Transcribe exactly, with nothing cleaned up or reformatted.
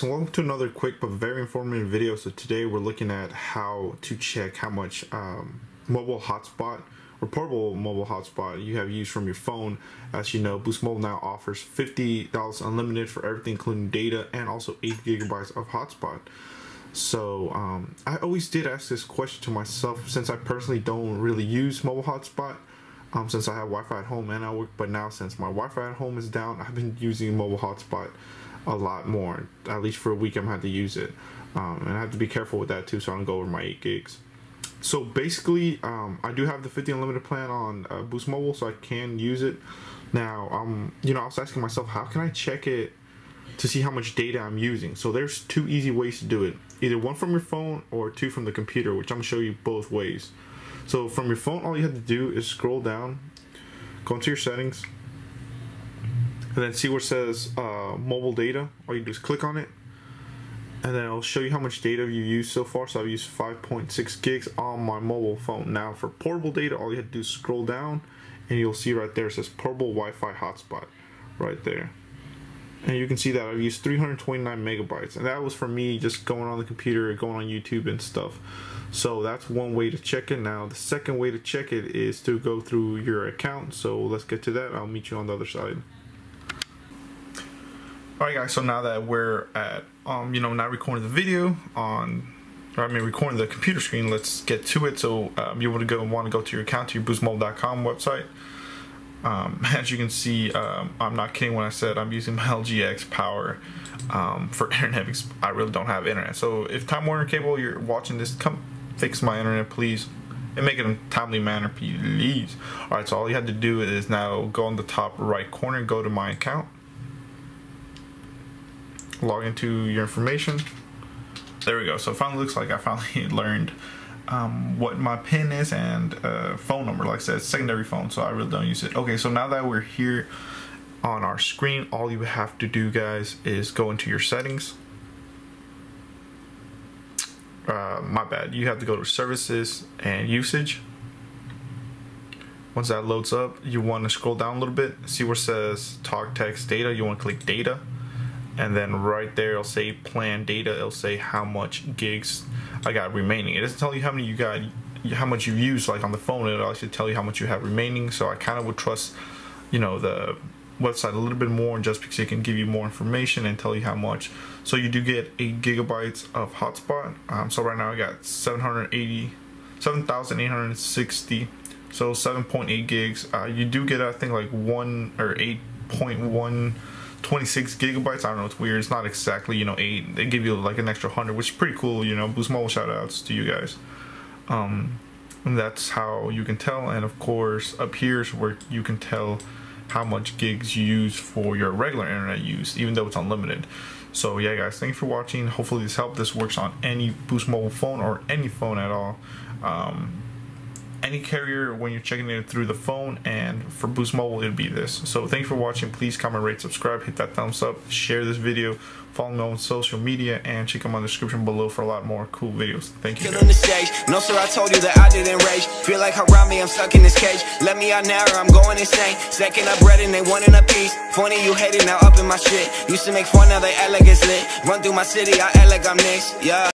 guys, welcome to another quick but very informative video. So today we're looking at how to check how much um, mobile hotspot or portable mobile hotspot you have used from your phone. As you know, Boost Mobile now offers fifty dollars unlimited for everything including data and also eight gigabytes of hotspot. So um, I always did ask this question to myself since I personally don't really use mobile hotspot. Um, since I have Wi-Fi at home and I work, but now since my Wi-Fi at home is down, I've been using mobile hotspot a lot more. At least for a week I'm gonna have to use it, um, and I have to be careful with that too, so I don't go over my eight gigs. So basically um, I do have the fifty unlimited plan on uh, Boost Mobile, so I can use it now. um, you know, I was asking myself, how can I check it to see how much data I'm using? So there's two easy ways to do it, either one from your phone or two from the computer, which I'm gonna show you both ways. So from your phone, all you have to do is scroll down, go into your settings, and then see where it says uh, mobile data. All you do is click on it, and then it'll show you how much data you used so far. So I've used five point six gigs on my mobile phone. Now for portable data, all you have to do is scroll down, and you'll see right there it says portable Wi-Fi hotspot right there. And you can see that I've used three hundred twenty-nine megabytes, and that was for me just going on the computer, going on YouTube and stuff. So that's one way to check it. Now the second way to check it is to go through your account, so let's get to that. I'll meet you on the other side. Alright guys, so now that we're at um, you know, not recording the video on, or I mean recording the computer screen, let's get to it. So um, you want to go want to go to your account, to your boost mobile dot com website. Um, as you can see, um, I'm not kidding when I said I'm using my L G X Power um, for internet. I really don't have internet. So if Time Warner Cable, you're watching this, come fix my internet, please, and make it in a timely manner, please. All right. So all you had to do is now go on the top right corner, and go to my account, log into your information. There we go. So it finally looks like I finally learned Um, what my PIN is and uh, phone number. Like I said, secondary phone, so I really don't use it. Okay, so now that we're here on our screen, all you have to do, guys, is go into your settings. Uh, my bad. You have to go to services and usage. Once that loads up, you want to scroll down a little bit, see where it says talk, text, data. You want to click data. And then right there, it'll say plan data. It'll say how much gigs I got remaining. It doesn't tell you how many you got, how much you used. Like on the phone, it'll actually tell you how much you have remaining. So I kind of would trust, you know, the website a little bit more, just because it can give you more information and tell you how much. So you do get eight gigabytes of hotspot. Um, so right now I got seven hundred eighty, seven thousand eight hundred sixty. So seven point eight gigs. Uh, you do get, I think, like one or eight point one. twenty-six gigabytes. I don't know, it's weird. It's not exactly, you know, eight. They give you like an extra hundred, which is pretty cool. You know, Boost Mobile, shout outs to you guys. Um, and that's how you can tell. And of course, up here is where you can tell how much gigs you use for your regular internet use, even though it's unlimited. So yeah, guys, thanks for watching. Hopefully this helped. This works on any Boost Mobile phone or any phone at all. Um, any carrier when you're checking it through the phone, and for Boost Mobile it'll be this. So thanks for watching. Please comment, rate, subscribe, hit that thumbs up, share this video, follow me on social media, and check out my description below for a lot more cool videos. Thank you. No sir, I told you that I didn't rage. Feel like Harami, I'm stuck in this cage. Let me out now or I'm going insane. Second up bread and they wanting a piece. Funny you hating now up in my shit. Used to make fun, now they act like it's lit. Run through my city, I act like I'm next. Yeah.